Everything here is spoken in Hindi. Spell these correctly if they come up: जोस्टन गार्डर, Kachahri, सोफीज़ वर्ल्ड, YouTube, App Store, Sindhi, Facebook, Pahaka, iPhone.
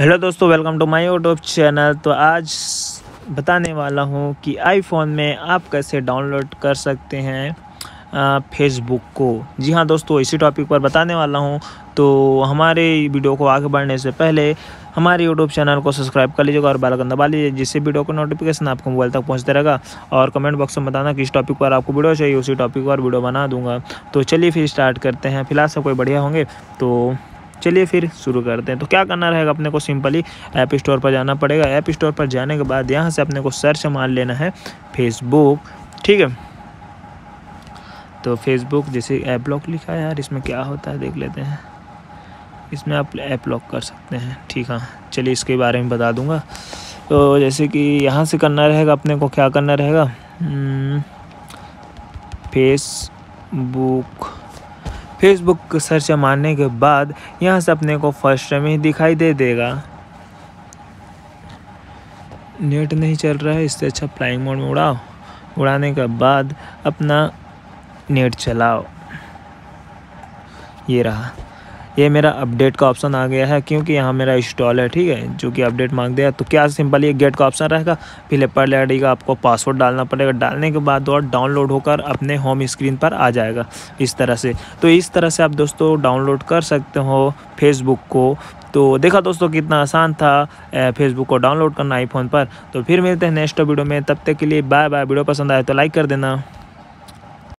हेलो दोस्तों, welcome to my YouTube channel. तो आज बताने वाला हूं कि आईफोन में आप कैसे डाउनलोड कर सकते हैं फेसबुक को। जी हां दोस्तों, इसी टॉपिक पर बताने वाला हूं। तो हमारे वीडियो को आगे बढ़ने से पहले हमारे यूट्यूब चैनल को सब्सक्राइब कर लीजिएगा और बेल आइकन दबा लीजिए, जिससे वीडियो का नोटिफिकेशन आपको मोबाइल तक पहुंचता रहेगा। और कमेंट बॉक्स में बताना किस टॉपिक पर आपको वीडियो चाहिए, उसी टॉपिक पर वीडियो बना दूंगा। तो चलिए फिर स्टार्ट करते हैं। फिलहाल सब कोई बढ़िया होंगे, तो चलिए फिर शुरू करते हैं। तो क्या करना रहेगा, अपने को सिंपली ऐप स्टोर पर जाना पड़ेगा। ऐप स्टोर पर जाने के बाद यहाँ से अपने को सर्च मान लेना है फेसबुक, ठीक है। तो फेसबुक जैसे ऐप लॉक लिखा है, यार इसमें क्या होता है देख लेते हैं। इसमें आप ऐप लॉक कर सकते हैं, ठीक है। चलिए इसके बारे में बता दूंगा। तो जैसे कि यहाँ से करना रहेगा, अपने को क्या करना रहेगा, फेसबुक सर्च मारने के बाद यहाँ से अपने को फर्स्ट में ही दिखाई दे देगा। नेट नहीं चल रहा है, इससे अच्छा फ्लाइंग मोड में उड़ाओ। उड़ाने के बाद अपना नेट चलाओ। ये रहा, ये मेरा अपडेट का ऑप्शन आ गया है, क्योंकि यहाँ मेरा इंस्टॉल है, ठीक है, जो कि अपडेट मांग दिया। तो क्या सिंपल ये गेट का ऑप्शन रहेगा, फिर पर लगेगा, आपको पासवर्ड डालना पड़ेगा। डालने के बाद और डाउनलोड होकर अपने होम स्क्रीन पर आ जाएगा इस तरह से। तो इस तरह से आप दोस्तों डाउनलोड कर सकते हो फेसबुक को। तो देखा दोस्तों कितना आसान था फेसबुक को डाउनलोड करना आईफोन पर। तो फिर मिलते हैं नेक्स्ट वीडियो में, तब तक के लिए बाय बाय। वीडियो पसंद आए तो लाइक कर देना।